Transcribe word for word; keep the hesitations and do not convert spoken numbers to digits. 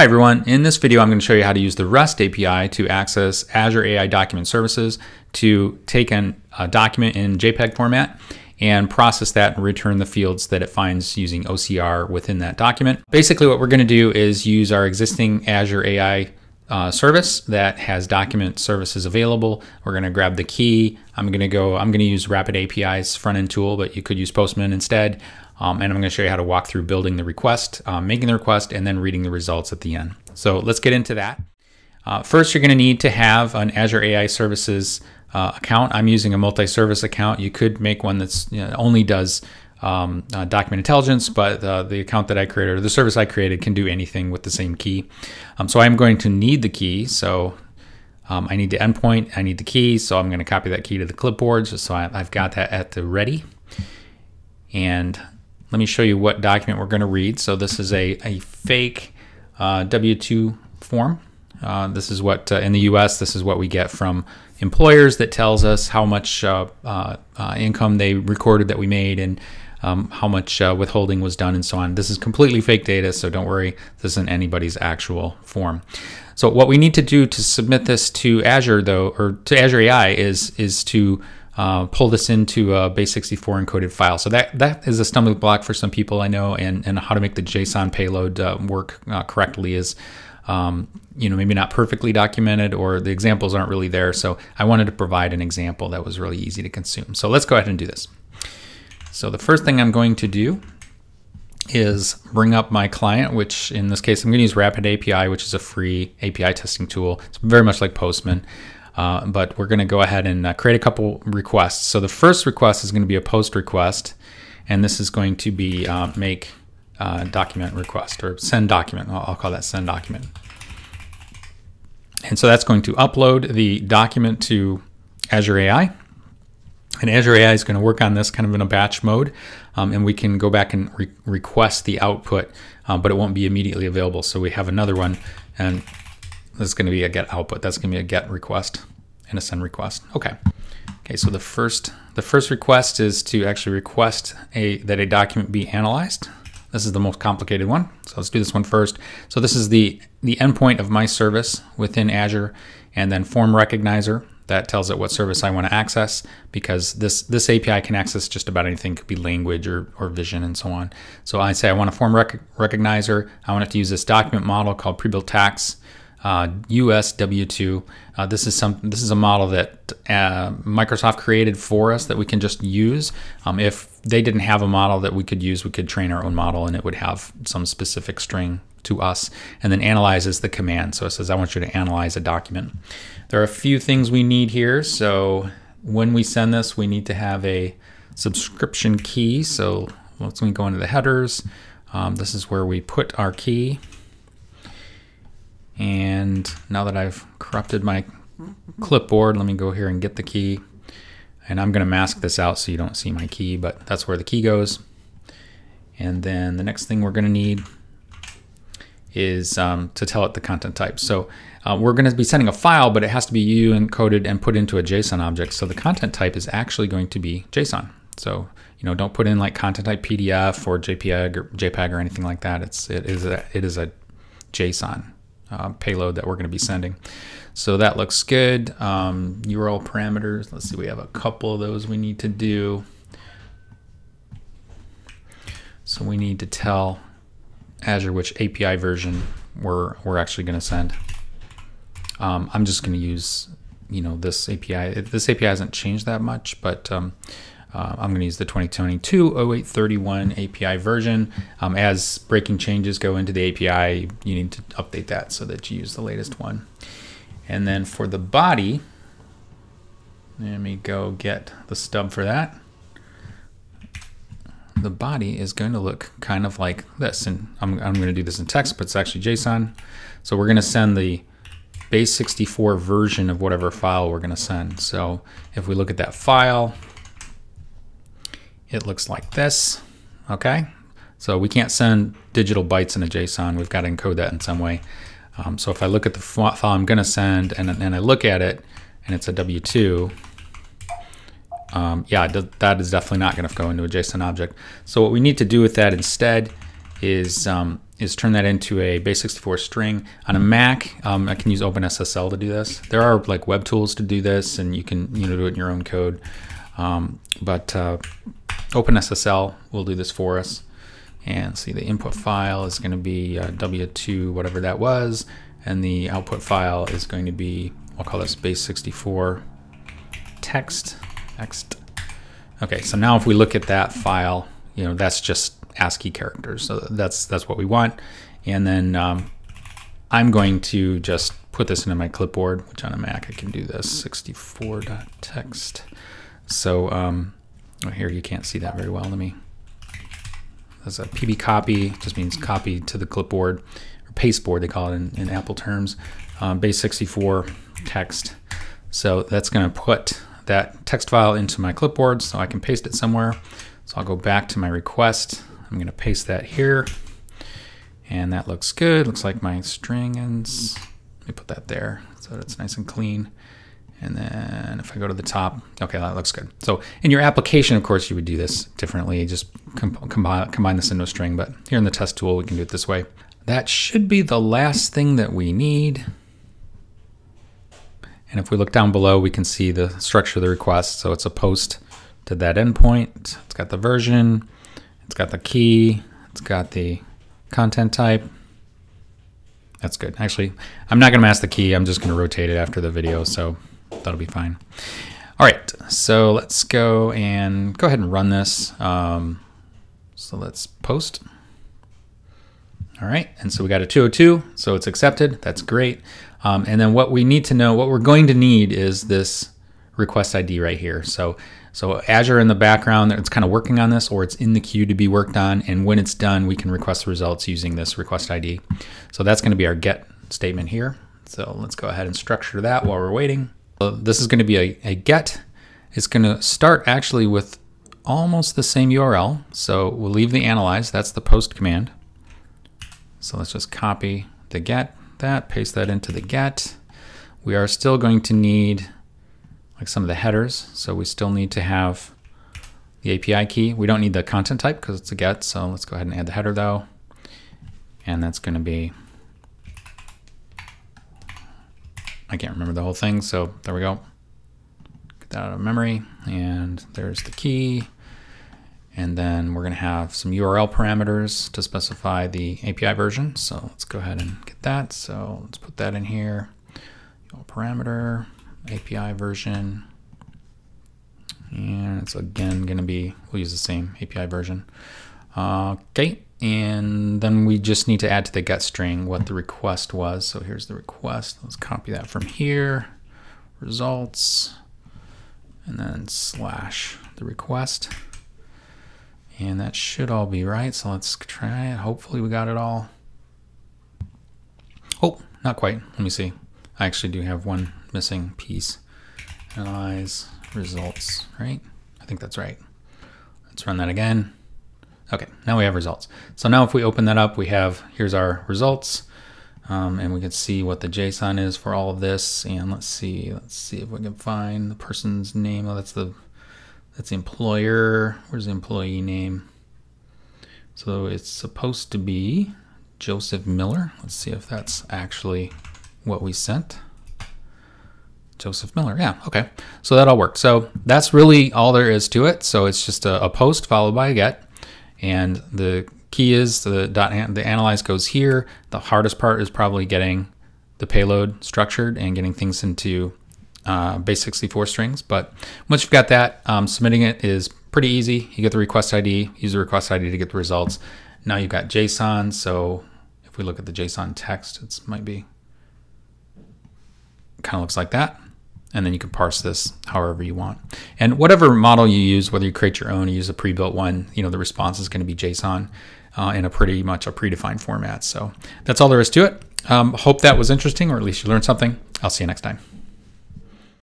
Hi everyone, in this video I'm going to show you how to use the REST A P I to access Azure A I Document Services to take an, a document in JPEG format and process that and return the fields that it finds using O C R within that document. Basically what we're going to do is use our existing Azure A I Uh, service that has document services available. We're going to grab the key. I'm going to go, I'm going to use Rapid A P I's front-end tool, but you could use Postman instead. Um, and I'm going to show you how to walk through building the request, uh, making the request, and then reading the results at the end. So let's get into that. Uh, first, you're going to need to have an Azure A I Services uh, account. I'm using a multi-service account. You could make one that's you know, only does Um, uh, document intelligence, but uh, the account that I created, or the service I created, can do anything with the same key. Um, so I'm going to need the key. So um, I need the endpoint, I need the key. So I'm going to copy that key to the clipboard. Just so I, I've got that at the ready. And let me show you what document we're going to read. So this is a, a fake uh, W two form. Uh, this is what, uh, in the U S, this is what we get from employers that tells us how much uh, uh, uh, income they recorded that we made, and Um, how much uh, withholding was done and so on. This is completely fake data, so don't worry, this isn't anybody's actual form. So what we need to do to submit this to Azure though, or to Azure A I, is, is to uh, pull this into a base sixty-four encoded file. So that, that is a stumbling block for some people I know, and, and how to make the JSON payload uh, work uh, correctly is um, you know, maybe not perfectly documented, or the examples aren't really there. So I wanted to provide an example that was really easy to consume. So let's go ahead and do this. So the first thing I'm going to do is bring up my client, which in this case I'm going to use Rapid A P I, which is a free A P I testing tool. It's very much like Postman, uh, but we're going to go ahead and uh, create a couple requests. So the first request is going to be a post request, and this is going to be uh, make uh, document request, or send document. I'll, I'll call that send document. And so that's going to upload the document to Azure A I. And Azure A I is going to work on this kind of in a batch mode, um, and we can go back and re request the output, uh, but it won't be immediately available. So we have another one, and this is going to be a get output. That's going to be a get request and a send request. Okay. Okay. So the first the first request is to actually request a that a document be analyzed. This is the most complicated one. So let's do this one first. So this is the the endpoint of my service within Azure, and then form recognizer. That tells it what service I want to access, because this, this A P I can access just about anything. It could be language or, or vision and so on. So I say I want a form rec recognizer. I want it to use this document model called pre-built tax, uh, U S W two. Uh, this is some this is a model that uh, Microsoft created for us that we can just use. Um, if they didn't have a model that we could use, we could train our own model, and it would have some specific string to us. And then analyze is the command. So it says, I want you to analyze a document. There are a few things we need here. So when we send this, we need to have a subscription key. So let's go into the headers. Um, this is where we put our key. And now that I've corrupted my clipboard, let me go here and get the key. And I'm going to mask this out so you don't see my key, but that's where the key goes. And then the next thing we're going to need is um, to tell it the content type. So uh, we're going to be sending a file, but it has to be U U encoded and put into a JSON object. So the content type is actually going to be JSON. So you know, don't put in like content type P D F or JPEG or JPEG or anything like that. It's it is a, it is a JSON uh, payload that we're going to be sending. So that looks good. Um, U R L parameters. Let's see, we have a couple of those we need to do. So we need to tell Azure which A P I version we're we're actually going to send. Um, I'm just going to use you know this A P I. This A P I hasn't changed that much, but um, uh, I'm going to use the twenty twenty-two oh eight thirty-one A P I version. Um, as breaking changes go into the A P I, you need to update that so that you use the latest one. And then for the body, let me go get the stub for that. The body is going to look kind of like this, and I'm, I'm going to do this in text, but it's actually JSON. So we're going to send the base sixty-four version of whatever file we're going to send. So if we look at that file, it looks like this. Okay, so we can't send digital bytes in a JSON. We've got to encode that in some way. Um, so if I look at the file I'm going to send, and, and I look at it, and it's a W two. Um, yeah, that is definitely not going to go into a JSON object. So what we need to do with that instead is um, is turn that into a base sixty-four string. On a Mac, um, I can use Open S S L to do this. There are like web tools to do this, and you can you know do it in your own code. Um, but uh, Open S S L will do this for us. And see, the input file is going to be uh, W two, whatever that was, and the output file is going to be, I'll call this base sixty-four text. Text. Okay, so now if we look at that file, you know that's just ASCII characters. So that's that's what we want. And then um, I'm going to just put this into my clipboard, which on a Mac I can do this sixty-four dot text. So um, oh, here you can't see that very well. Let me. That's a P B copy. Just means copy to the clipboard or pasteboard. They call it in, in Apple terms. Um, base sixty-four text. So that's going to put that text file into my clipboard, so I can paste it somewhere. So I'll go back to my request. I'm going to paste that here, and that looks good. Looks like my string ends. Let me put that there so that it's nice and clean. And then if I go to the top, okay, that looks good. So in your application, of course, you would do this differently. Just com combine, combine this into a string, but here in the test tool, we can do it this way. That should be the last thing that we need. And if we look down below, we can see the structure of the request. So it's a post to that endpoint. It's got the version, it's got the key, it's got the content type. That's good. Actually, I'm not gonna mask the key. I'm just gonna rotate it after the video, so that'll be fine. All right, so let's go and go ahead and run this. Um, so let's post. All right, and so we got a two oh two, so it's accepted. That's great. Um, and then what we need to know, what we're going to need is this request I D right here. So, so Azure in the background, it's kind of working on this, or it's in the queue to be worked on. And when it's done, we can request the results using this request I D. So that's going to be our get statement here. So let's go ahead and structure that while we're waiting. So this is going to be a, a get. It's going to start actually with almost the same U R L. So we'll leave the analyze. That's the post command. So let's just copy the get, that, paste that into the get. We are still going to need like some of the headers. So we still need to have the A P I key. We don't need the content type because it's a get. So let's go ahead and add the header though. And that's going to be, I can't remember the whole thing. So there we go. Get that out of memory. And there's the key. And then we're going to have some U R L parameters to specify the A P I version. So let's go ahead and get that. So let's put that in here. Parameter, A P I version. And it's again going to be, we'll use the same A P I version. Okay. And then we just need to add to the get string what the request was. So here's the request. Let's copy that from here. Results. And then slash the request. And that should all be right. So let's try it. Hopefully we got it all. Oh, not quite. Let me see. I actually do have one missing piece. Analyze results, right? I think that's right. Let's run that again. Okay, now we have results. So now if we open that up, we have, here's our results. Um, and we can see what the JSON is for all of this. And let's see, let's see if we can find the person's name. Oh, that's the That's employer. Where's the employee name? So it's supposed to be Joseph Miller. Let's see if that's actually what we sent. Joseph Miller. Yeah. Okay. So that all worked. So that's really all there is to it. So it's just a, a post followed by a get, and the key is the dot. The analyze goes here. The hardest part is probably getting the payload structured and getting things into Uh, base sixty-four strings, but once you've got that, um, submitting it is pretty easy. You get the request I D, use the request I D to get the results. Now you've got JSON, so if we look at the JSON text, it might be, kind of looks like that. And then you can parse this however you want. And whatever model you use, whether you create your own or use a pre-built one, you know, the response is going to be JSON uh, in a pretty much a predefined format. So that's all there is to it. Um, hope that was interesting, or at least you learned something. I'll see you next time.